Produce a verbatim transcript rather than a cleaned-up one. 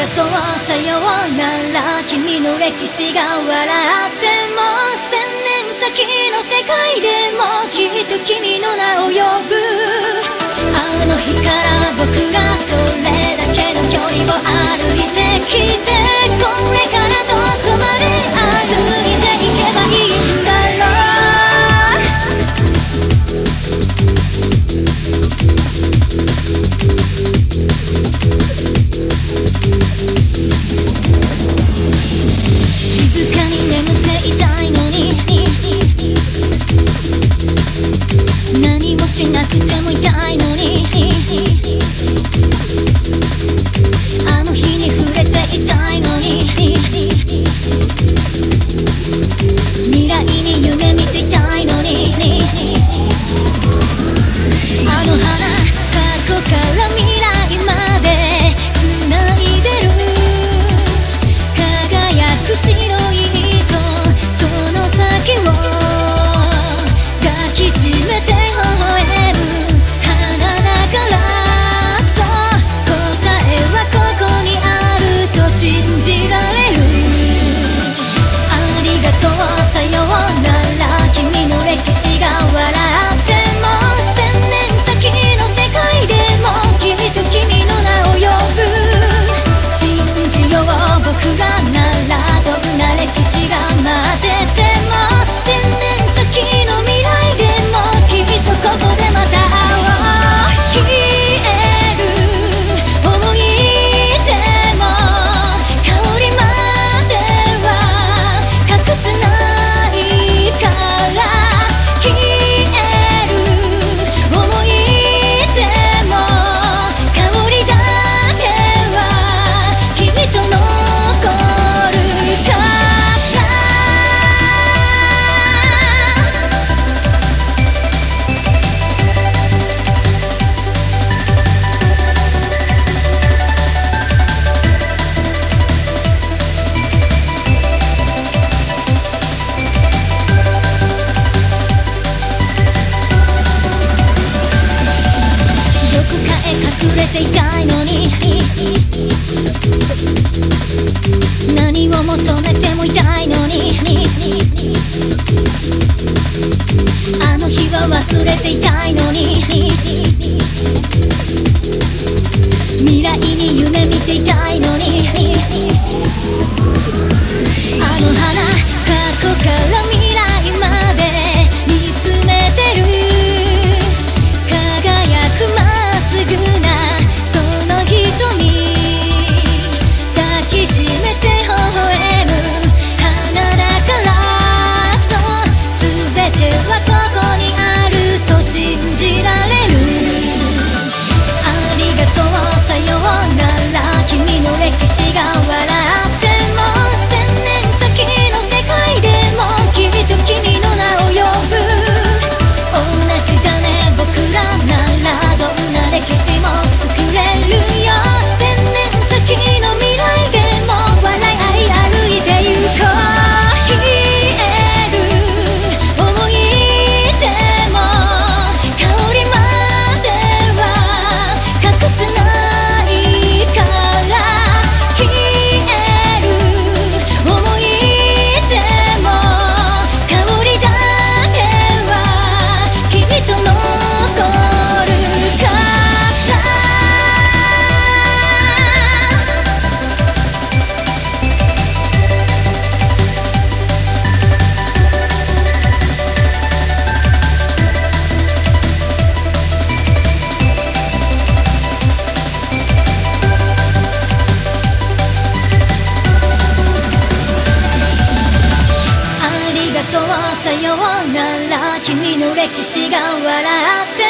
がとうさようなら、君の歴史が笑っても千年先の世界でもきっと君の名を呼ぶ。あの日から僕らどれだけの距離を歩いてきて、これからどこまで歩いていけばいいんだろう。静かに眠っていたいのに、何もしなくても痛いのに、あの日に触れていたいのに、未来に夢見ていたいのに、あの花過去から未来まで繋いでる、輝く白い糸、その先を抱きしめて微笑む花だから、そう答えはここにあると信じられる。ありがとうさようなら、君の歴史が笑っても千年先のきっと君の名を呼ぶ。信じよう僕らなら、どんな歴史が待ってても千年先の未来でもきっとここでまた会おう。消える想い出も香りまでは隠せないから、消える想い出いたいのに、何を求めてもいたいのに、あの日は忘れていたいのに、未来に夢見ていたいのに、あの花過去から未来まで見つめてる、輝くまっすぐな瞳、抱きしめて微笑む花だから、そう全てはここにあると信じられる。ありがとうさようなら、君の歴史が笑っても千年先の世界でもきっと君の名を呼ぶ。同じだね僕らなら、どんな歴史も作れる。ありがとうさようなら、君の歴史が笑って